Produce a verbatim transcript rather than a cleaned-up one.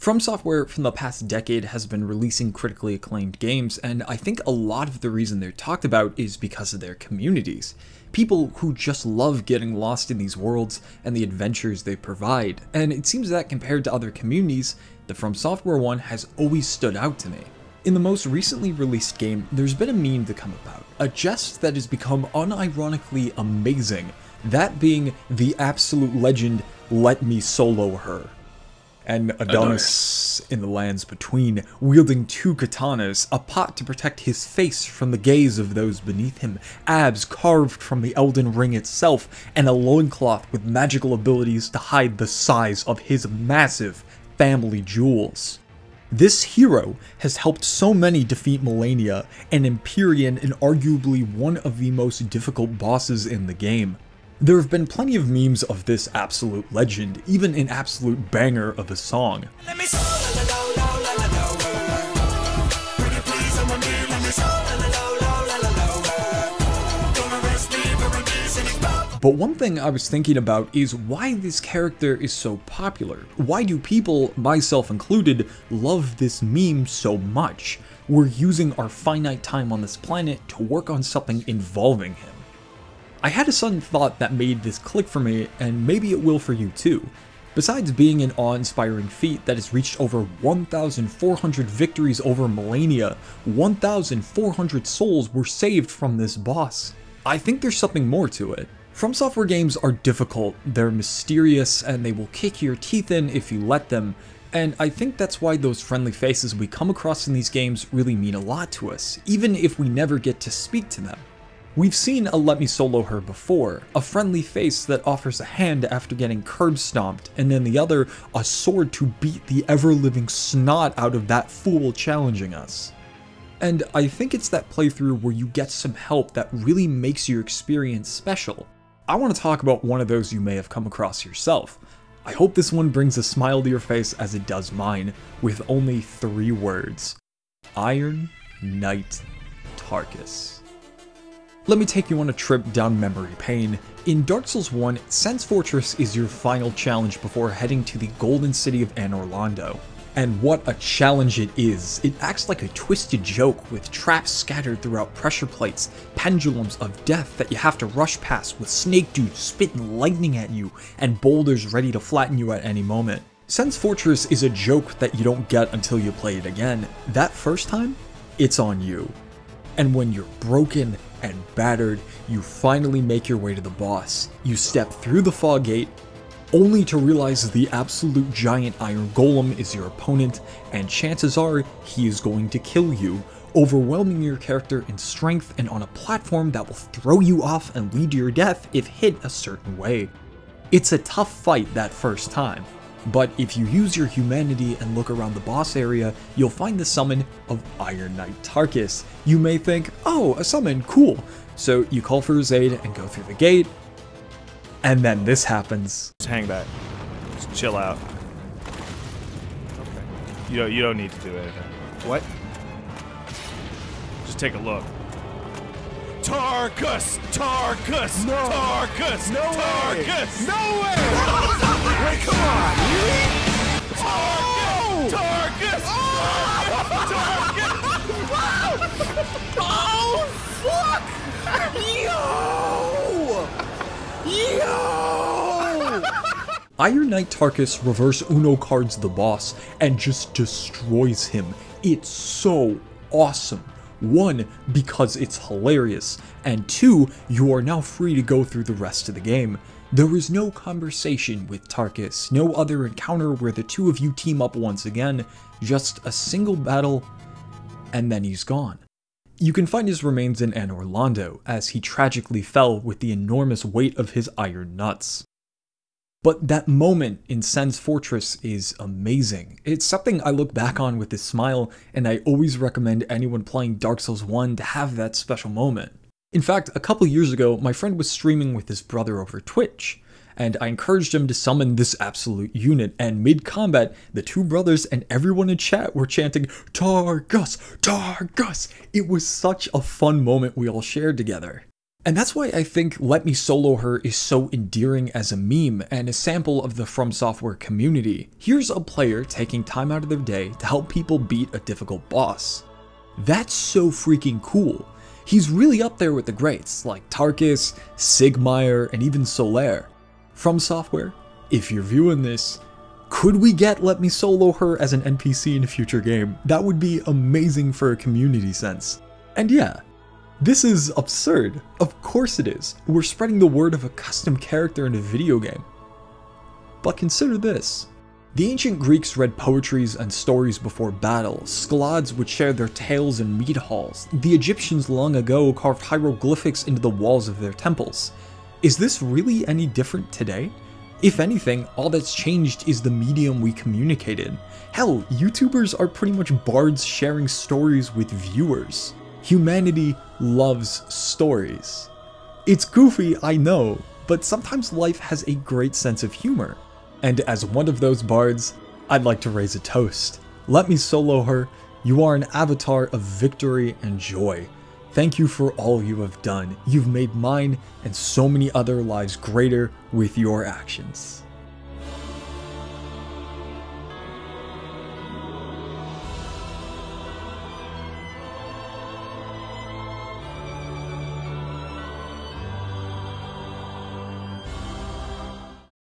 From Software from the past decade has been releasing critically acclaimed games, and I think a lot of the reason they're talked about is because of their communities. People who just love getting lost in these worlds and the adventures they provide, and it seems that compared to other communities, the From Software one has always stood out to me. In the most recently released game, there's been a meme to come about, a jest that has become unironically amazing, that being the absolute legend, Let Me Solo Her. And Adonis, Adonis in the lands between, wielding two katanas, a pot to protect his face from the gaze of those beneath him, abs carved from the Elden Ring itself, and a loincloth with magical abilities to hide the size of his massive family jewels. This hero has helped so many defeat Melania, an Empyrean and arguably one of the most difficult bosses in the game. There have been plenty of memes of this absolute legend, even an absolute banger of a song. But one thing I was thinking about is why this character is so popular. Why do people, myself included, love this meme so much? We're using our finite time on this planet to work on something involving him. I had a sudden thought that made this click for me, and maybe it will for you too. Besides being an awe-inspiring feat that has reached over one thousand four hundred victories over Melania, one thousand four hundred souls were saved from this boss. I think there's something more to it. From Software games are difficult, they're mysterious, and they will kick your teeth in if you let them, and I think that's why those friendly faces we come across in these games really mean a lot to us, even if we never get to speak to them. We've seen a Let Me Solo Her before, a friendly face that offers a hand after getting curb stomped, and then the other, a sword to beat the ever-living snot out of that fool challenging us. And I think it's that playthrough where you get some help that really makes your experience special. I want to talk about one of those you may have come across yourself. I hope this one brings a smile to your face as it does mine, with only three words. Iron Knight Tarkus. Let me take you on a trip down memory pain. In Dark Souls one, Sen's Fortress is your final challenge before heading to the golden city of Anor Londo. And what a challenge it is. It acts like a twisted joke with traps scattered throughout pressure plates, pendulums of death that you have to rush past with snake dudes spitting lightning at you, and boulders ready to flatten you at any moment. Sen's Fortress is a joke that you don't get until you play it again. That first time, it's on you. And when you're broken and battered, you finally make your way to the boss. You step through the fog gate, only to realize the absolute giant Iron Golem is your opponent, and chances are he is going to kill you, overwhelming your character in strength and on a platform that will throw you off and lead to your death if hit a certain way. It's a tough fight that first time, but if you use your humanity and look around the boss area, you'll find the summon of Iron Knight Tarkus. You may think, oh, a summon, cool. So you call for his aid and go through the gate, and then this happens. Just hang back. Just chill out. Okay. You don't, you don't need to do anything. What? Just take a look. Tarkus! Tarkus! No. Tarkus! No Tarkus! Way! No way! Hey, come on! Oh! Tarkus! Tarkus! Oh! Oh, fuck! Yo! Yo! Iron Knight Tarkus reverse Uno cards the boss and just destroys him. It's so awesome. One, because it's hilarious, and two, you are now free to go through the rest of the game. There is no conversation with Tarkus, no other encounter where the two of you team up once again, just a single battle, and then he's gone. You can find his remains in Anor Londo, as he tragically fell with the enormous weight of his iron nuts. But that moment in Sen's Fortress is amazing. It's something I look back on with a smile, and I always recommend anyone playing Dark Souls one to have that special moment. In fact, a couple years ago, my friend was streaming with his brother over Twitch, and I encouraged him to summon this absolute unit, and mid-combat, the two brothers and everyone in chat were chanting, "Tarkus! Tarkus!" It was such a fun moment we all shared together. And that's why I think Let Me Solo Her is so endearing as a meme and a sample of the From Software community. Here's a player taking time out of their day to help people beat a difficult boss. That's so freaking cool. He's really up there with the greats like Tarkus, Sigmeyer, and even Solaire. From Software, if you're viewing this, could we get Let Me Solo Her as an N P C in a future game? That would be amazing for a community sense. And yeah, this is absurd. Of course it is. We're spreading the word of a custom character in a video game. But consider this. The ancient Greeks read poetries and stories before battle. Skalds would share their tales in mead halls. The Egyptians long ago carved hieroglyphics into the walls of their temples. Is this really any different today? If anything, all that's changed is the medium we communicate in. Hell, YouTubers are pretty much bards sharing stories with viewers. Humanity loves stories. It's goofy, I know, but sometimes life has a great sense of humor. And as one of those bards, I'd like to raise a toast. Let Me Solo Her, you are an avatar of victory and joy. Thank you for all you have done. You've made mine and so many other lives greater with your actions.